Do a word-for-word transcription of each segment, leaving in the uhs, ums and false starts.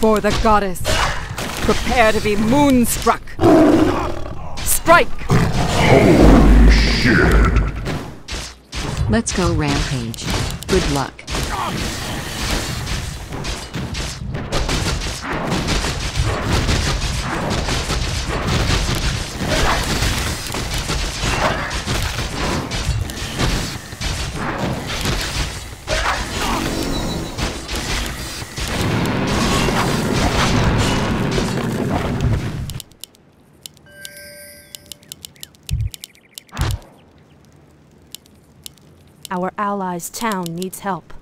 For the goddess, prepare to be moonstruck. Strike! Holy shit! Let's go rampage. Good luck. Our allies' town needs help.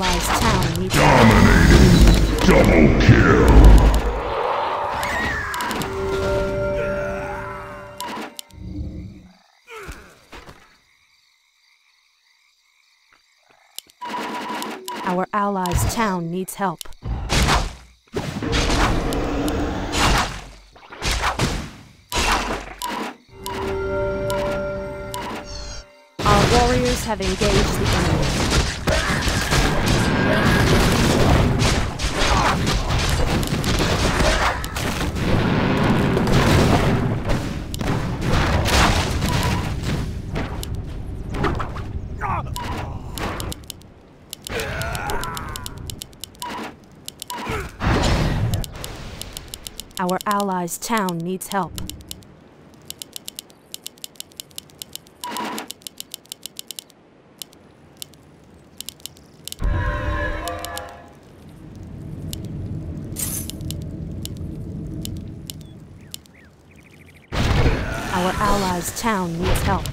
allies' town needs to dominating! Double kill! Our allies' town needs help. Our warriors have engaged the enemy. Our allies' town needs help. Our allies' town needs help.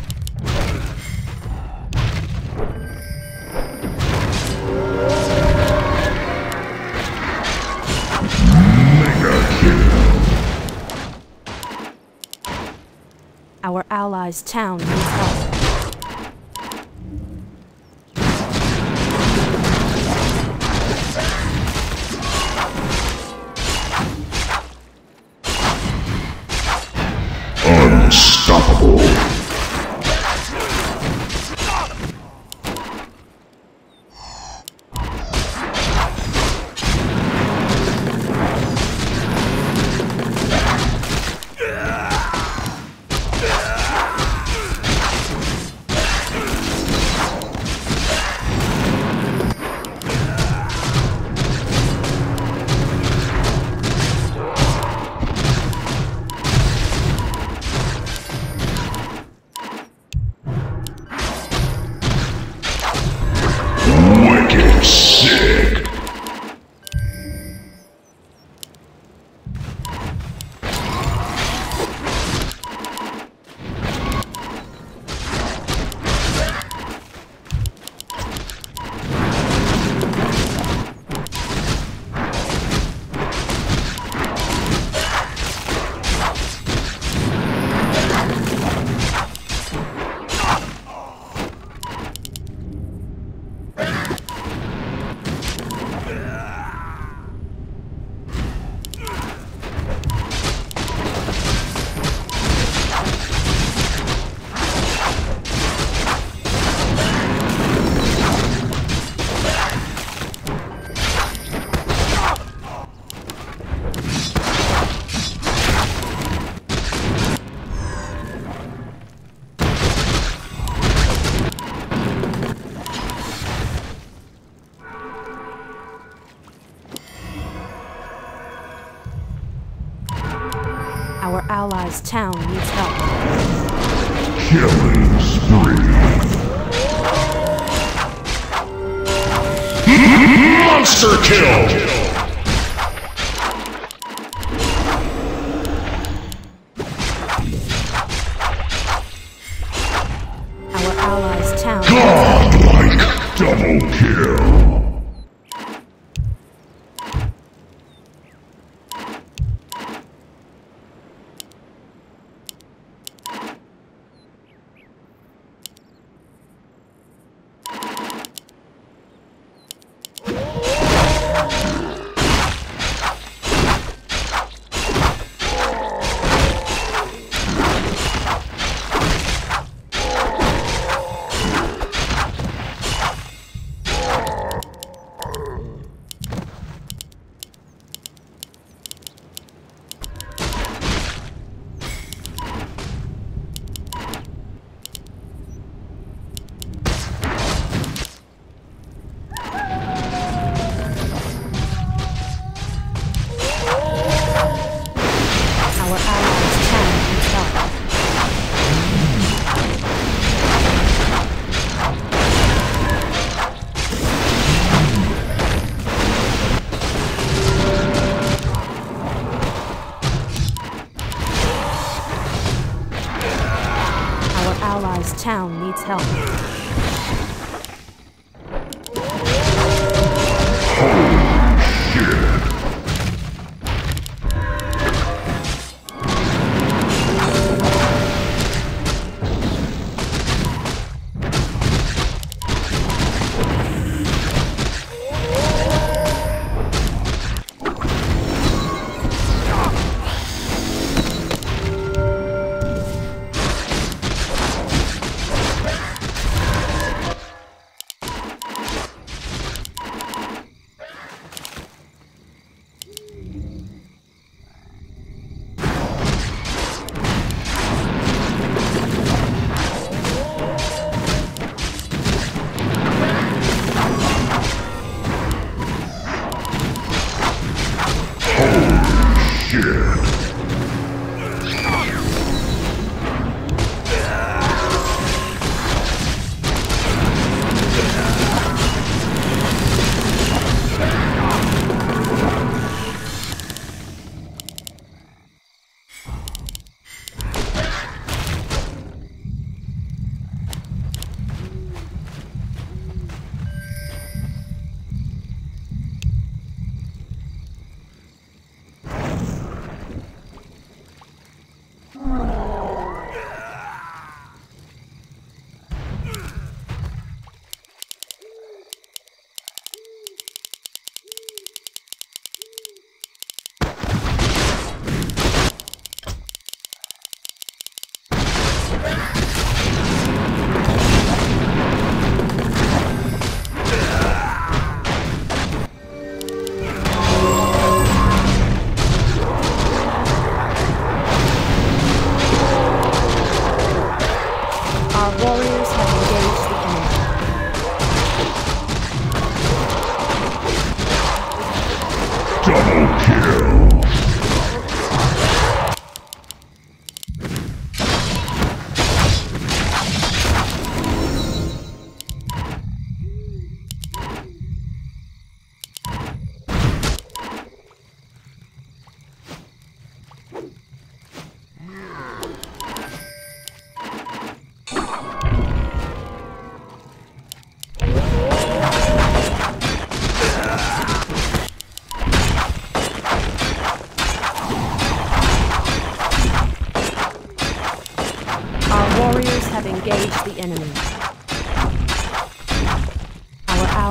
Our allies' town needs help. Unstoppable. Our allies' town needs help. Killing spree. Monster kill! Our allies' town. Godlike double kill.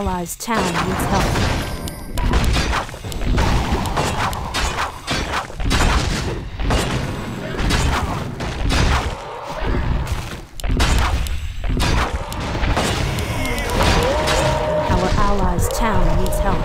allies' town needs help. Our allies' town needs help.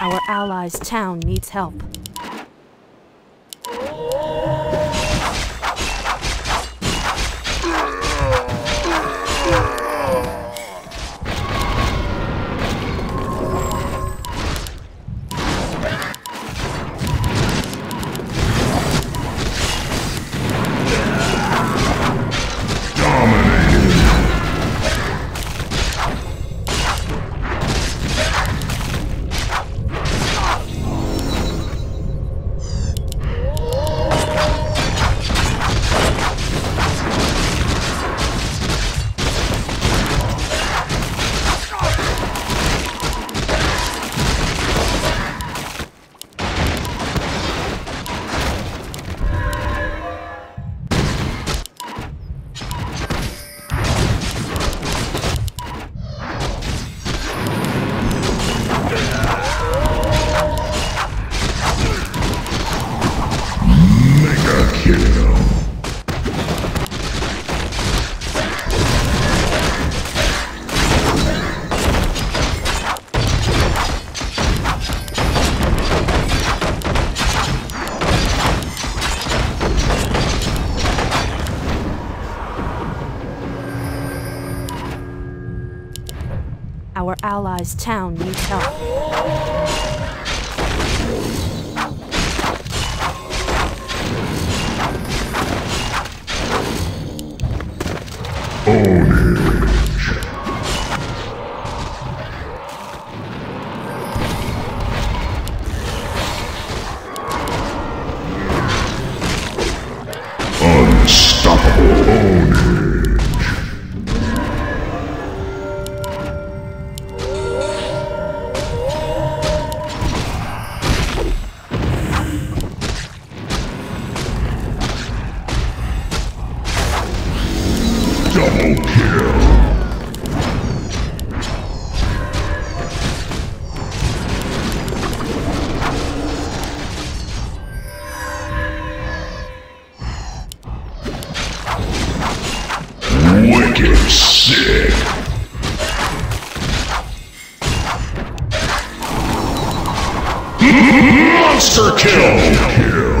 Our allies' town needs help. Monster kill! kill.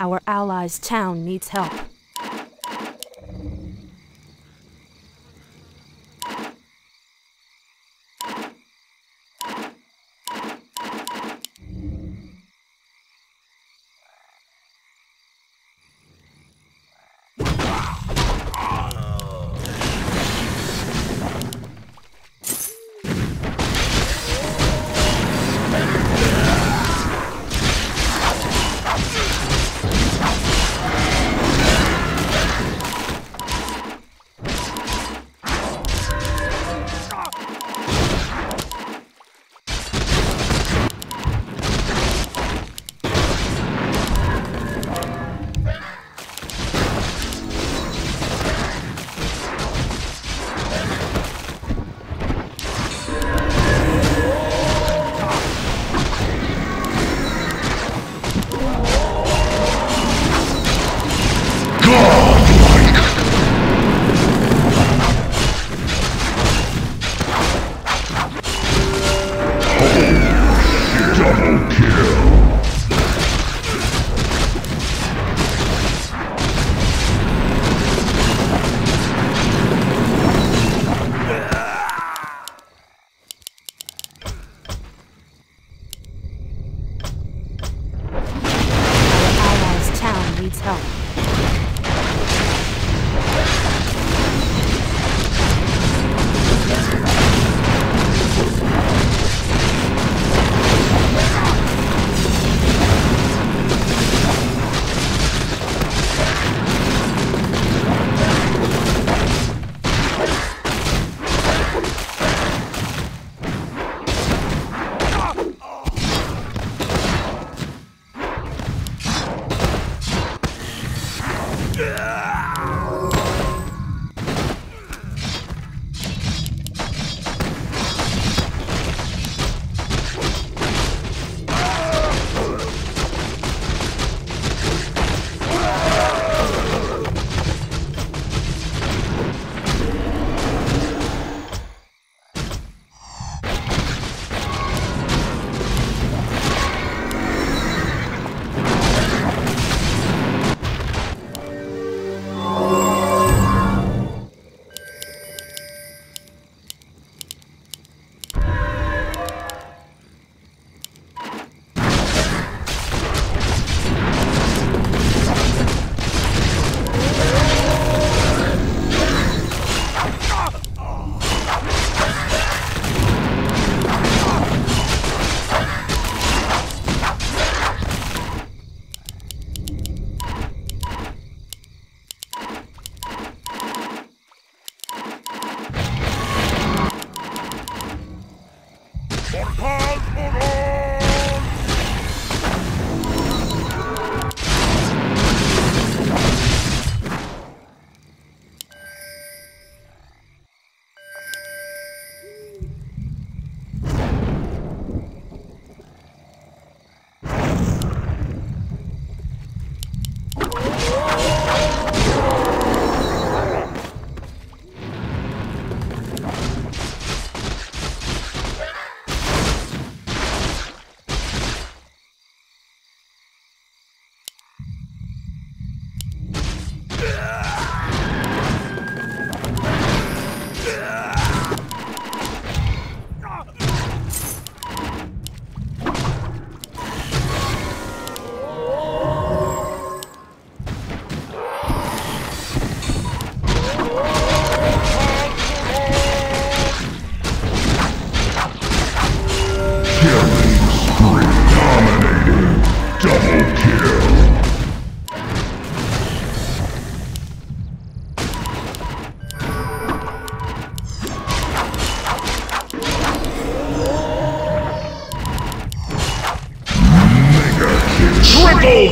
Our allies' town needs help.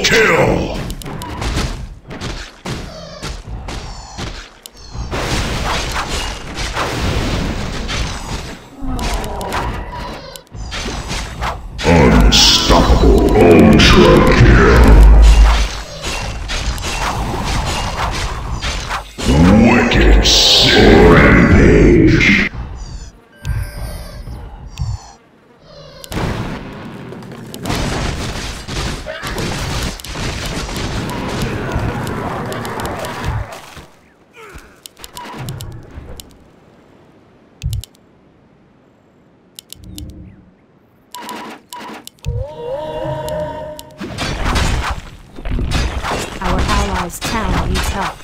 Kill! Unstoppable ultra kill! Wicked sick rampage! This town needs help.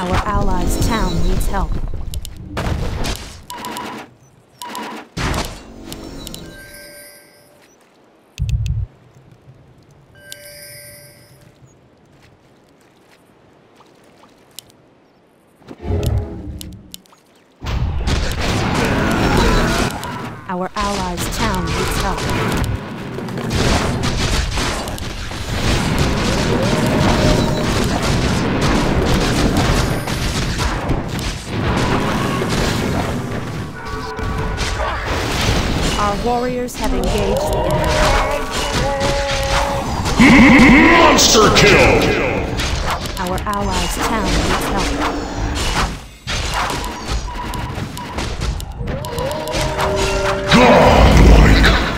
Our allies' town needs help. Our allies' town needs help. Our warriors have engaged the enemy. Monster kill! Our allies' town needs help.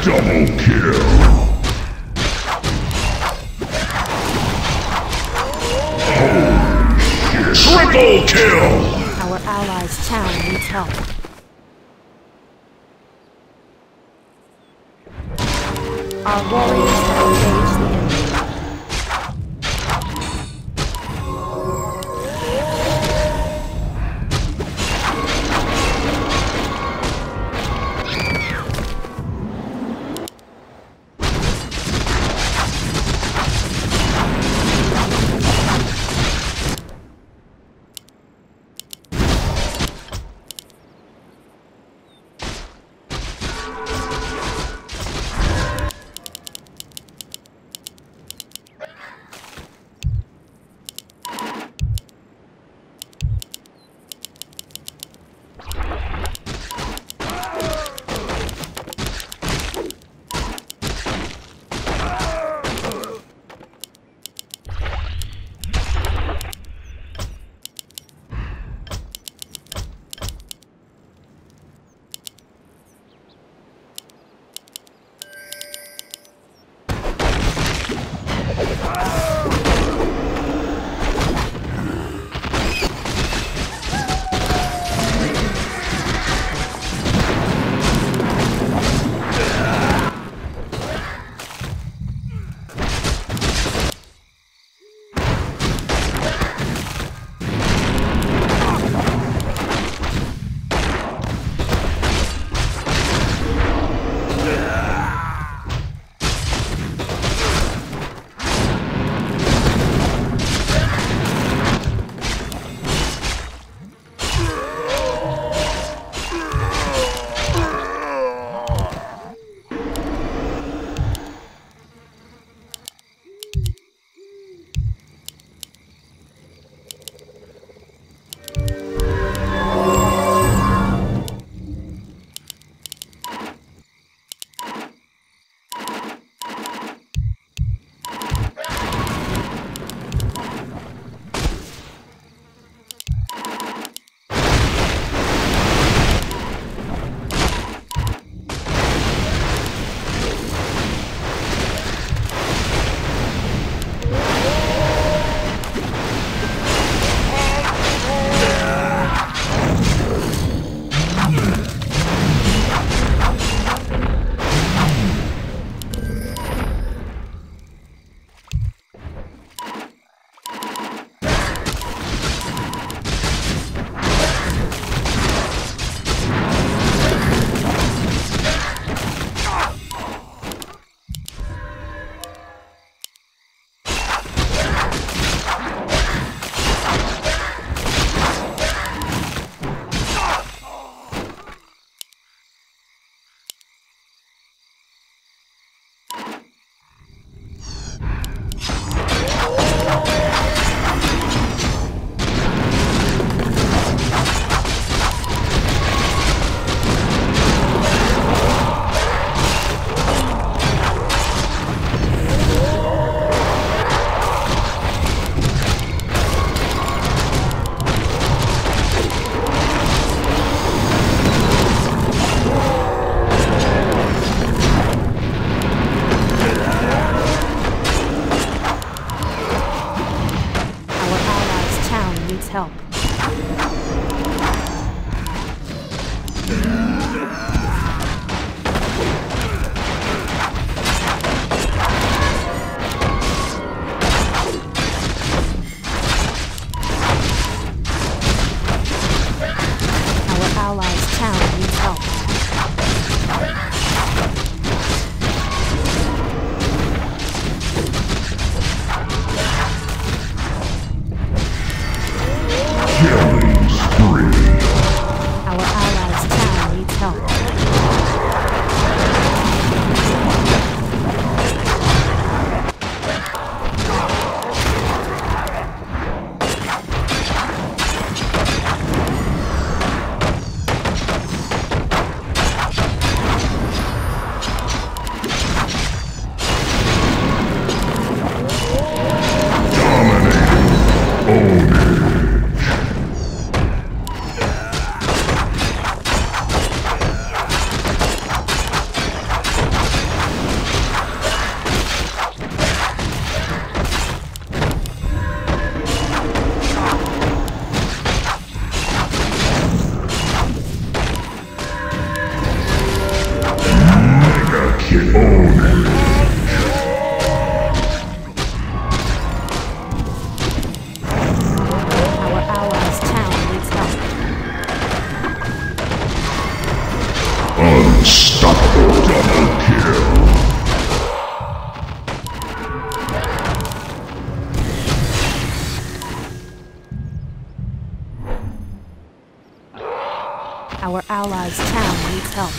Double kill! Holy shit! Triple kill! Our allies' town needs help. Our warriors have engaged the needs help. Our allies' town needs help.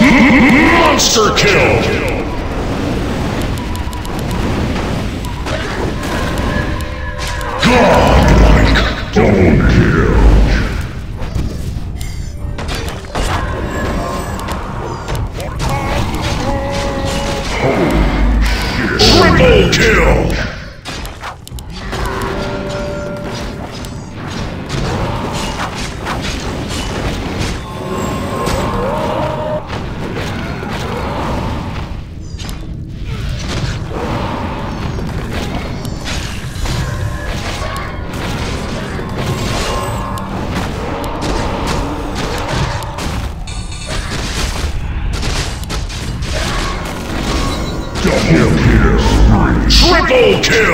Monster kill! Triple kill!